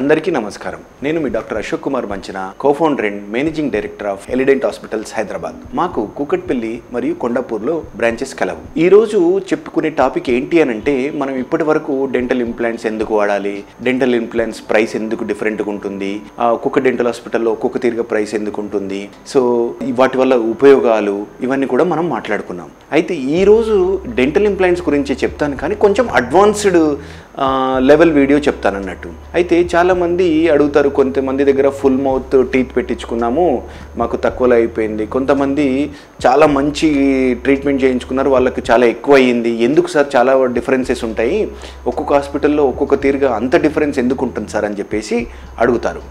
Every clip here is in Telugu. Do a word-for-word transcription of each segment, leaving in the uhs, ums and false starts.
Andariki Namaskaram. Nenu mi Doctor Ashok Kumar Manchina, co-founder and managing director of Eledent Hospitals, Hyderabad. Maku Kukatpally Mariyu Kondapurlo branches kalavu. Ee roju cheppukune topic enti anante manam ippati varaku dental implants enduku vadali, dental implants price enduku different ga untundi, Cook Dental Hospital lo Cook Tirga price enduku untundi. So vaati valla upayogalu ivanni kuda manam maatladukunnam. Aithe ee roju dental implants gurinchi cheptanu kaani koncham advanced Uh, level video cheptanu annattu. Aithe chaala mandi adugutaru kontha mandi daggara full mouth teeth pettichukunnamo maaku takkuvalo ayipoyindi. Kontha mandi chaala manchi treatment cheyinchukunnaru vallaku chaala ekku ayyindi. Enduku sir chaala differences untayi. Okkokka hospital lo okkokka teeruga anta difference enduku untundi sir ani cheppesi adugutaru.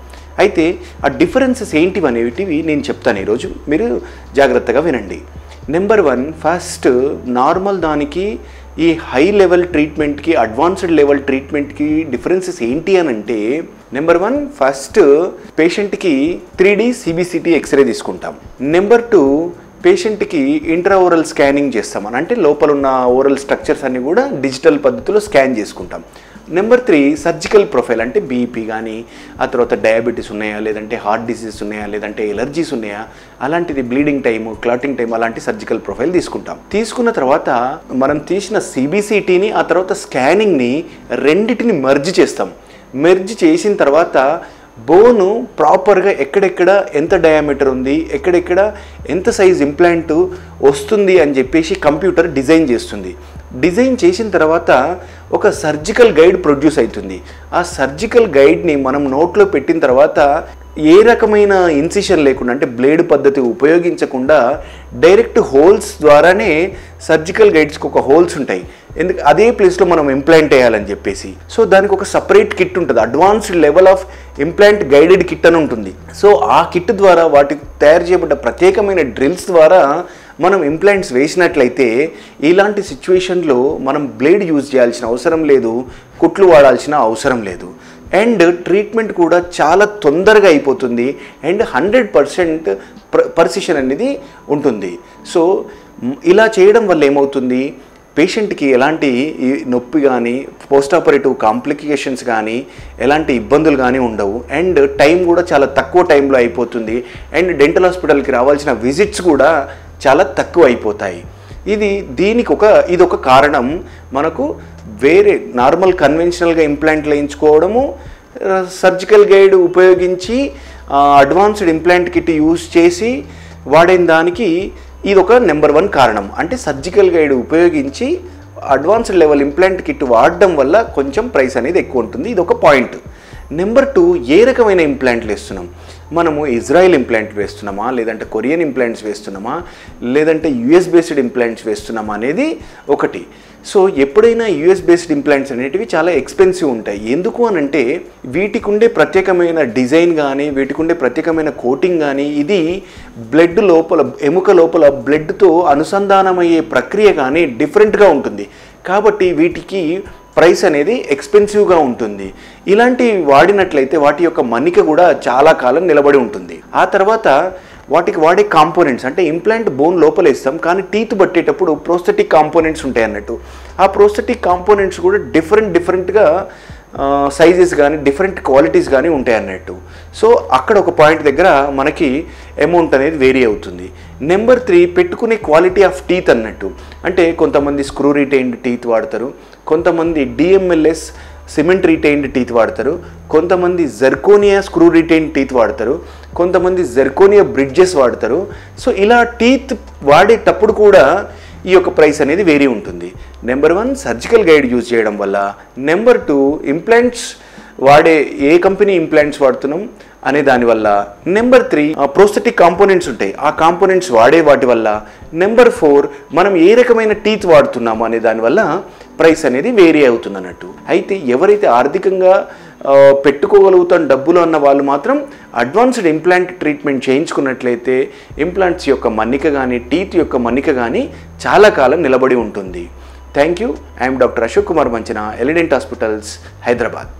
Aithe aa differences enti vanevitivi nenu cheptanu ee roju. Meeru jagrattaga vinandi. Number one, first normal daniki ee high level treatment ki advanced level treatment ki differences enti anante number one, first patient ki three D C B C T x-ray తీసుకుంటాం. Number two, patient ki intraoral scanning చేస్తాం. అంటే లోపల ఉన్న oral structures అన్ని కూడా డిజిటల్ పద్ధతిలో స్కాన్ చేసుకుంటాం. Number three, surgical profile ante B P gaani, aa tarvata diabetes unnaya ledante heart disease unnaya ledante allergies unnaya alantidi bleeding time clotting time alanti surgical profile teeskuntam. Teeskunna tarvata manam teesina C B C T ni aa tarvata scanning ni renditini merge chestam. Merge chesin tarvata bone proper ga ekkadekada enta diameter undi ekkadekada enta size implant ostundi ani cheppesi computer design chestundi. Design చేసిన తర్వాత ఒక సర్జికల్ గైడ్ ప్రొడ్యూస్ అవుతుంది. ఆ సర్జికల్ గైడ్ ని మనం నోట్ లో పెట్టిన తర్వాత ఏ రకమైన ఇన్సిషన్ లేకుండా అంటే బ్లేడ్ పద్ధతి ఉపయోగించకుండా డైరెక్ట్ హోల్స్ ద్వారానే సర్జికల్ గైడ్స్ కు ఒక హోల్స్ ఉంటాయి. ఎందుకు అదే ప్లేస్ లో మనం ఇంప్లాంట్ చేయాలని చెప్పేసి సో దానికి ఒక సెపరేట్ కిట్ ఉంటుంది. Advanced level of implant guided kit అని ఉంటుంది. సో ఆ కిట్ ద్వారా వాటికి తయారు చేయబడ్డ ప్రత్యేకమైన డ్రిల్స్ ద్వారా మనం ఇంప్లాంట్స్ వేసినట్లయితే ఇలాంటి సిచ్యువేషన్లో మనం బ్లేడ్ యూజ్ చేయాల్సిన అవసరం లేదు, కుట్లు వాడాల్సిన అవసరం లేదు. అండ్ ట్రీట్మెంట్ కూడా చాలా తొందరగా అయిపోతుంది. అండ్ హండ్రెడ్ పర్సెంట్ పర్సిషన్ అనేది ఉంటుంది. సో ఇలా చేయడం వల్ల ఏమవుతుంది, పేషెంట్కి ఎలాంటి నొప్పి కానీ పోస్ట్ ఆపరేటివ్ కాంప్లికేషన్స్ కానీ ఎలాంటి ఇబ్బందులు కానీ ఉండవు. అండ్ టైం కూడా చాలా తక్కువ టైంలో అయిపోతుంది. అండ్ డెంటల్ హాస్పిటల్కి రావాల్సిన విజిట్స్ కూడా చాలా తక్కువ అయిపోతాయి. ఇది దీనికి ఒక ఇది ఒక కారణం. మనకు వేరే నార్మల్ కన్వెన్షనల్గా ఇంప్లాంట్లు వేయించుకోవడము, సర్జికల్ గైడ్ ఉపయోగించి అడ్వాన్స్డ్ ఇంప్లాంట్ కిట్ యూజ్ చేసి వాడిన దానికి ఇది ఒక నెంబర్ వన్ కారణం. అంటే సర్జికల్ గైడ్ ఉపయోగించి అడ్వాన్స్డ్ లెవెల్ ఇంప్లాంట్ కిట్ వాడడం వల్ల కొంచెం ప్రైస్ అనేది ఎక్కువ ఉంటుంది. ఇది ఒక పాయింట్. నెంబర్ టూ, ఏ రకమైన ఇంప్లాంట్లు వేస్తున్నాం. మనము ఇజ్రాయెల్ ఇంప్లాంట్ వేస్తున్నామా లేదంటే కొరియన్ ఇంప్లాంట్స్ వేస్తున్నామా లేదంటే యుఎస్ బేస్డ్ ఇంప్లాంట్స్ వేస్తున్నామా అనేది ఒకటి. సో ఎప్పుడైనా యుఎస్ బేస్డ్ ఇంప్లాంట్స్ అనేటివి చాలా ఎక్స్పెన్సివ్ ఉంటాయి. ఎందుకు అనంటే వీటికి ఉండే ప్రత్యేకమైన డిజైన్ కానీ వీటికి ఉండే ప్రత్యేకమైన కోటింగ్ కానీ ఇది బ్లడ్ లోపల ఎముక లోపల బ్లడ్తో అనుసంధానమయ్యే ప్రక్రియ కానీ డిఫరెంట్గా ఉంటుంది. కాబట్టి వీటికి ప్రైస్ అనేది ఎక్స్పెన్సివ్గా ఉంటుంది. ఇలాంటివి వాడినట్లయితే వాటి యొక్క మన్నిక కూడా చాలా కాలం నిలబడి ఉంటుంది. ఆ తర్వాత వాటికి వాడే కాంపోనెంట్స్ అంటే ఇంప్లాంట్ బోన్ లోపల ఇస్తాం కానీ టీత్ పట్టేటప్పుడు ప్రోస్థెటిక్ కాంపోనెంట్స్ ఉంటాయి అన్నట్టు. ఆ ప్రోస్థెటిక్ కాంపోనెంట్స్ కూడా డిఫరెంట్ డిఫరెంట్గా సైజెస్ కానీ డిఫరెంట్ క్వాలిటీస్ కానీ ఉంటాయి అన్నట్టు. సో అక్కడ ఒక పాయింట్ దగ్గర మనకి అమౌంట్ అనేది వేరీ అవుతుంది. నెంబర్ త్రీ, పెట్టుకునే క్వాలిటీ ఆఫ్ టీత్ అన్నట్టు. అంటే కొంతమంది స్క్రూ రిటైన్డ్ టీత్ వాడతారు, కొంతమంది D M L S cement retained teeth వాడతారు, కొంతమంది జర్కోనియా స్క్రూ రిటైన్డ్ టీత్ వాడతారు, కొంతమంది జర్కోనియా బ్రిడ్జెస్ వాడతారు. సో ఇలా టీత్ వాడేటప్పుడు కూడా ఈ యొక్క ప్రైస్ అనేది వేరీ ఉంటుంది. Number one, surgical guide use చేయడం వల్ల. నెంబర్ టూ, ఇంప్లాంట్స్ వాడే ఏ కంపెనీ ఇంప్లాంట్స్ వాడుతున్నాం అనే దానివల్ల. నెంబర్ త్రీ, ప్రోస్థెటిక్ కాంపోనెంట్స్ ఉంటాయి, ఆ కాంపోనెంట్స్ వాడే వాటి వల్ల. నెంబర్ ఫోర్, మనం ఏ రకమైన టీత్ వాడుతున్నాము అనే దానివల్ల ప్రైస్ అనేది వేరీ అవుతుంది అన్నట్టు. అయితే ఎవరైతే ఆర్థికంగా పెట్టుకోగలుగుతాం డబ్బులు అన్న వాళ్ళు మాత్రం అడ్వాన్స్డ్ ఇంప్లాంట్ ట్రీట్మెంట్ చేయించుకున్నట్లయితే ఇంప్లాంట్స్ యొక్క మన్నిక కానీ టీత్ యొక్క మన్నిక కానీ చాలా కాలం నిలబడి ఉంటుంది. Thank you. I'm doctor Ashok Kumar Manchana, Elident hospitals, Hyderabad.